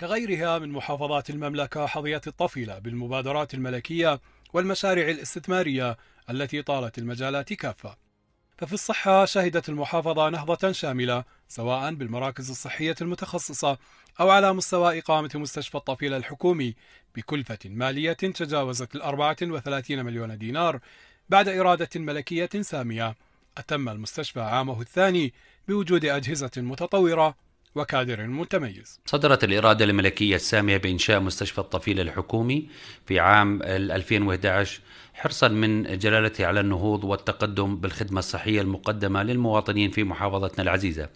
كغيرها من محافظات المملكة حظيت الطفيلة بالمبادرات الملكية والمشاريع الاستثمارية التي طالت المجالات كافة. ففي الصحة شهدت المحافظة نهضة شاملة سواء بالمراكز الصحية المتخصصة أو على مستوى إقامة مستشفى الطفيلة الحكومي بكلفة مالية تجاوزت 34 مليون دينار بعد إرادة ملكية سامية أتم المستشفى عامه الثاني بوجود أجهزة متطورة وكادر متميز. صدرت الإرادة الملكية السامية بإنشاء مستشفى الطفيلة الحكومي في عام 2011 حرصا من جلالته على النهوض والتقدم بالخدمة الصحية المقدمة للمواطنين في محافظتنا العزيزة،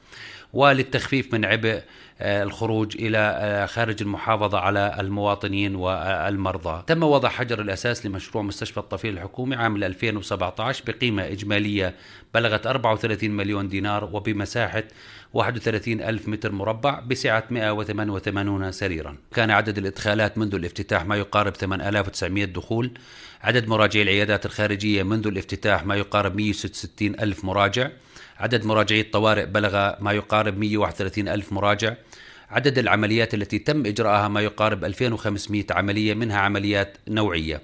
وللتخفيف من عبء الخروج إلى خارج المحافظة على المواطنين والمرضى. تم وضع حجر الأساس لمشروع مستشفى الطفيلة الحكومي عام 2017 بقيمة إجمالية بلغت 34 مليون دينار وبمساحة 31,000 متر مربع بسعة 188 سريرا. كان عدد الإدخالات منذ الافتتاح ما يقارب 8900 دخول، عدد مراجعي العيادات الخارجية منذ الافتتاح ما يقارب 166,000 مراجع، عدد مراجعي الطوارئ بلغ ما يقارب 131,000 مراجع، عدد العمليات التي تم إجراءها ما يقارب 2500 عملية منها عمليات نوعية.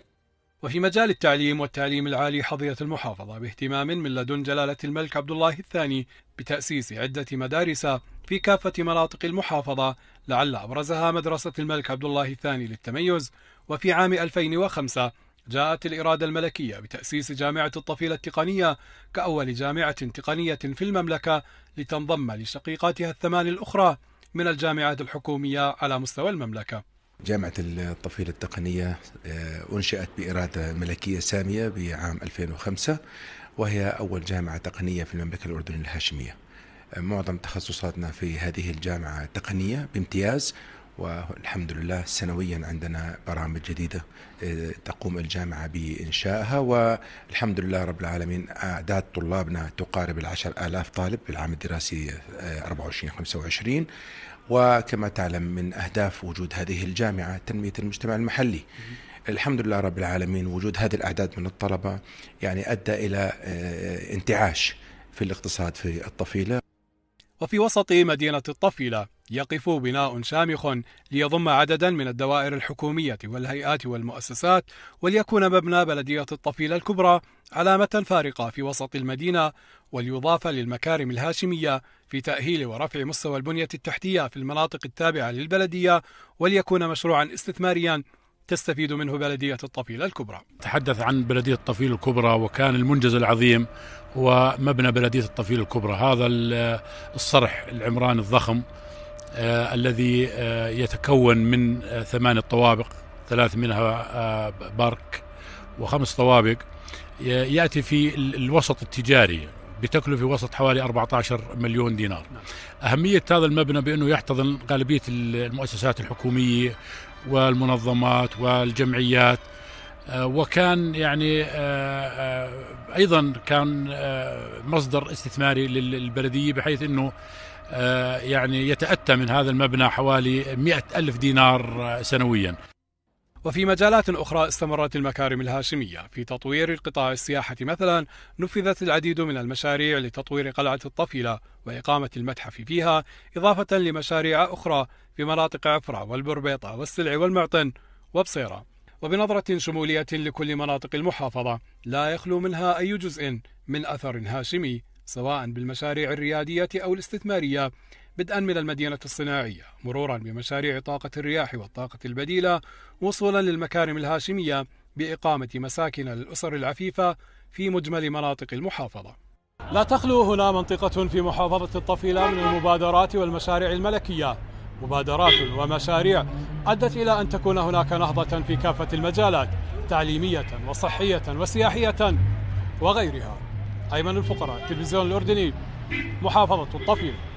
وفي مجال التعليم والتعليم العالي حظيت المحافظة باهتمام من لدن جلالة الملك عبد الله الثاني بتأسيس عدة مدارس في كافة مناطق المحافظة، لعل أبرزها مدرسة الملك عبد الله الثاني للتميز. وفي عام 2005 جاءت الإرادة الملكية بتأسيس جامعة الطفيلة التقنية كأول جامعة تقنية في المملكة لتنضم لشقيقاتها الثمان الأخرى من الجامعات الحكومية على مستوى المملكة. جامعة الطفيلة التقنية أنشأت بإرادة ملكية سامية بعام 2005 وهي أول جامعة تقنية في المملكة الأردنية الهاشمية. معظم تخصصاتنا في هذه الجامعة تقنية بامتياز، والحمد لله سنويا عندنا برامج جديدة تقوم الجامعة بإنشائها، والحمد لله رب العالمين أعداد طلابنا تقارب 10,000 طالب بالعام الدراسي 24-25. وكما تعلم من أهداف وجود هذه الجامعة تنمية المجتمع المحلي. الحمد لله رب العالمين وجود هذه الأعداد من الطلبة يعني أدى إلى انتعاش في الاقتصاد في الطفيلة. وفي وسط مدينة الطفيلة يقف بناء شامخ ليضم عددا من الدوائر الحكومية والهيئات والمؤسسات، وليكون مبنى بلدية الطفيلة الكبرى علامة فارقة في وسط المدينة، وليضاف للمكارم الهاشمية في تأهيل ورفع مستوى البنية التحتية في المناطق التابعة للبلدية، وليكون مشروعا استثماريا تستفيد منه بلدية الطفيلة الكبرى. تحدث عن بلدية الطفيلة الكبرى، وكان المنجز العظيم هو مبنى بلدية الطفيلة الكبرى، هذا الصرح العمراني الضخم الذي يتكون من 8 طوابق، 3 منها بارك و5 طوابق، يأتي في الوسط التجاري بتكلفة وسط حوالي 14 مليون دينار. أهمية هذا المبنى بأنه يحتضن غالبية المؤسسات الحكومية والمنظمات والجمعيات، وكان يعني أيضا كان مصدر استثماري للبلدية، بحيث أنه يعني يتأتى من هذا المبنى حوالي 100,000 دينار سنويا. وفي مجالات أخرى استمرت المكارم الهاشمية في تطوير قطاع السياحة، مثلا نفذت العديد من المشاريع لتطوير قلعة الطفيلة وإقامة المتحف فيها، إضافة لمشاريع أخرى في مناطق عفرة والبربيطة والسلع والمعطن وبصيرة. وبنظرة شمولية لكل مناطق المحافظة لا يخلو منها أي جزء من أثر هاشمي سواء بالمشاريع الريادية أو الاستثمارية، بدءا من المدينة الصناعية مرورا بمشاريع طاقة الرياح والطاقة البديلة، وصولا للمكارم الهاشمية بإقامة مساكن للأسر العفيفة في مجمل مناطق المحافظة. لا تخلو هنا منطقة في محافظة الطفيلة من المبادرات والمشاريع الملكية، مبادرات ومشاريع أدت إلى أن تكون هناك نهضة في كافة المجالات، تعليمية وصحية وسياحية وغيرها. أيمن الفقراء، التلفزيون الأردني، محافظة الطفيلة.